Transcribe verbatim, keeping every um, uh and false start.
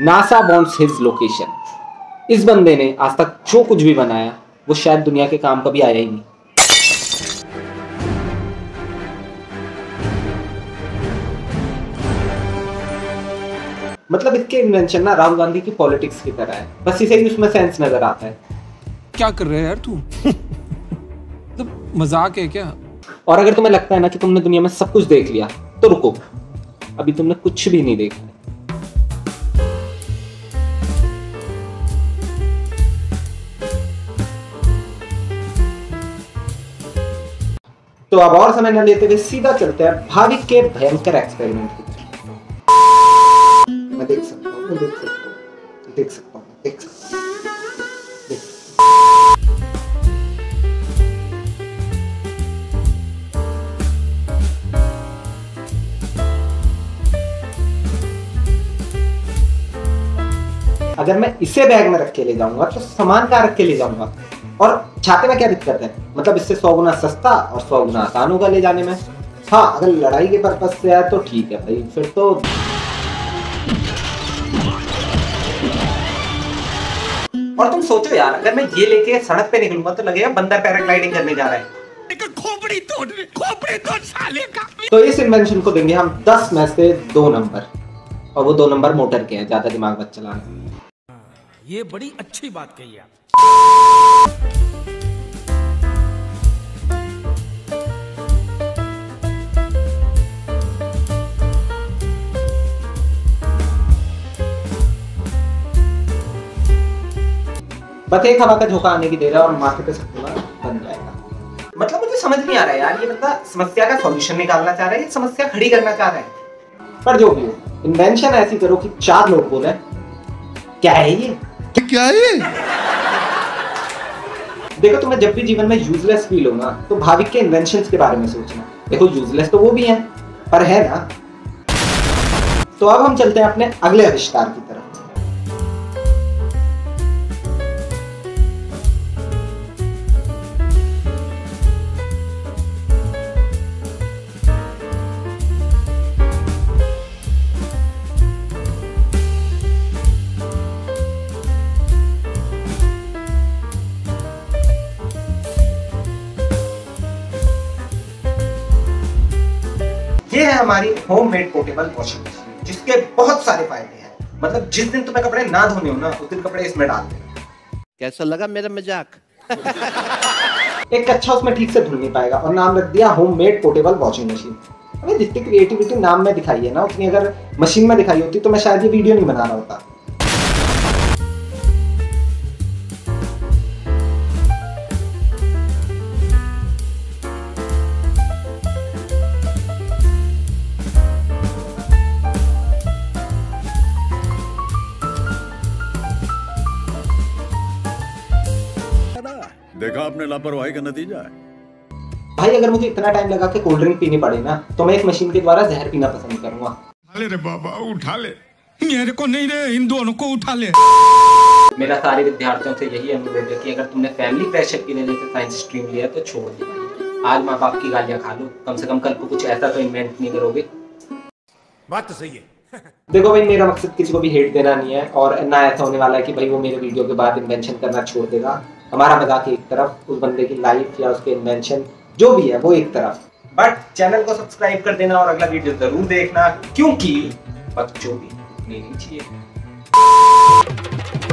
NASA wants his location. इस बंदे ने आज तक जो कुछ भी बनाया वो शायद दुनिया के काम कभी आया ही नहीं। मतलब इसके इन्वेंशन ना राहुल गांधी की पॉलिटिक्स की तरह है, बस इसे ही उसमें सेंस नजर आता है। क्या कर रहे हैं यार तू? तो मजाक है क्या? और अगर तुम्हें लगता है ना कि तुमने दुनिया में सब कुछ देख लिया तो रुको, अभी तुमने कुछ भी नहीं देखा। तो अब और समय न लेते हुए सीधा चलते हैं भाविक के भयंकर एक्सपेरिमेंट की तरफ। मैं देख सकता हूँ, मैं देख सकता हूँ, देख सकता हूँ, देख सकता हूँ। अगर मैं इसे बैग में रख के ले जाऊंगा तो सामान कहाँ रख के ले जाऊंगा? और छाते में क्या दिक्कत है? मतलब इससे सौ गुना सस्ता और सौ गुना आसान होगा ले जाने में। हाँ, अगर लड़ाई के पर्पज से आए तो ठीक है भाई, फिर तो और तुम सोचो यार, अगर मैं ये लेके सड़क पे निकलूंगा तो लगेगा बंदर पैराग्लाइडिंग करने जा रहा है। खोपड़ी तोड़, खोपड़ी तोड़ साले का। तो इस इन्वेंशन को देंगे हम दस में से दो नंबर, और वो दो नंबर मोटर के हैं, ज्यादा दिमाग मत चलाना। ये बड़ी अच्छी बात कही आप। बस एक हवा का झोंका आने की देर है और माथे पे सटका बन जाएगा। मतलब मुझे समझ नहीं आ रहा है यार, ये बंदा समस्या का सॉल्यूशन निकालना चाह रहा है, समस्या खड़ी करना चाह रहा है। पर जो भी हो, इन्वेंशन ऐसी करो कि चार लोग बोले क्या है ये, क्या है ये? देखो, तुम्हें जब भी जीवन में यूजलेस फील होना तो भाविक के इन्वेंशंस के बारे में सोचना। देखो, यूजलेस तो वो भी हैं, पर है ना। तो अब हम चलते हैं अपने अगले आविष्कार की तरफ। ये है हमारी होममेड पोर्टेबल वॉशिंग मशीन, जिसके बहुत सारे फायदे हैं। मतलब जिस दिन तुम्हें कपड़े ना धोने हो ना, उस दिन कपड़े इसमें डाल देना। कैसा लगा मेरा मजाक? एक अच्छा उसमें ठीक से धुल नहीं पाएगा, और नाम रख दिया होममेड पोर्टेबल वॉशिंग मशीन। अबे जितनी क्रिएटिविटी नाम में दिखाई है ना, उतनी अगर मशीन में दिखाई होती तो मैं शायद ये वीडियो नहीं बना रहा होता। देखा आपने लापरवाही का नतीजा है। भाई अगर मुझे इतना टाइम लगा के कोल्ड ड्रिंक पीनी पड़े ना, तो मैं एक मशीन के द्वारा जहर पीना पसंद करूंगा। उठा ले रे बाबा, उठा ले, मेरे को नहीं रे, इन दोनों को उठा ले। मेरा सारे विद्यार्थियों से यही अनुरोध है कि अगर तुमने फैमिली प्रेशर की वजह से साइंस स्ट्रीम लिया तो छोड़ दो। आज माँ बाप की गालियाँ खा लो, कम से कम कल को कुछ ऐसा तो इन्वेंट नहीं करोगे। बात तो सही है। देखो भाई, मेरा मकसद किसी को भी हेट देना नहीं है, और ना ऐसा होने वाला है कि भाई वो मेरे वीडियो के बाद इन्वेंशन करना छोड़ देगा। हमारा मजाक एक तरफ, उस बंदे की लाइफ या उसके इन्वेंशन जो भी है वो एक तरफ। बट चैनल को सब्सक्राइब कर देना और अगला वीडियो जरूर देखना, क्योंकि बच्चों भी नहीं चाहिए।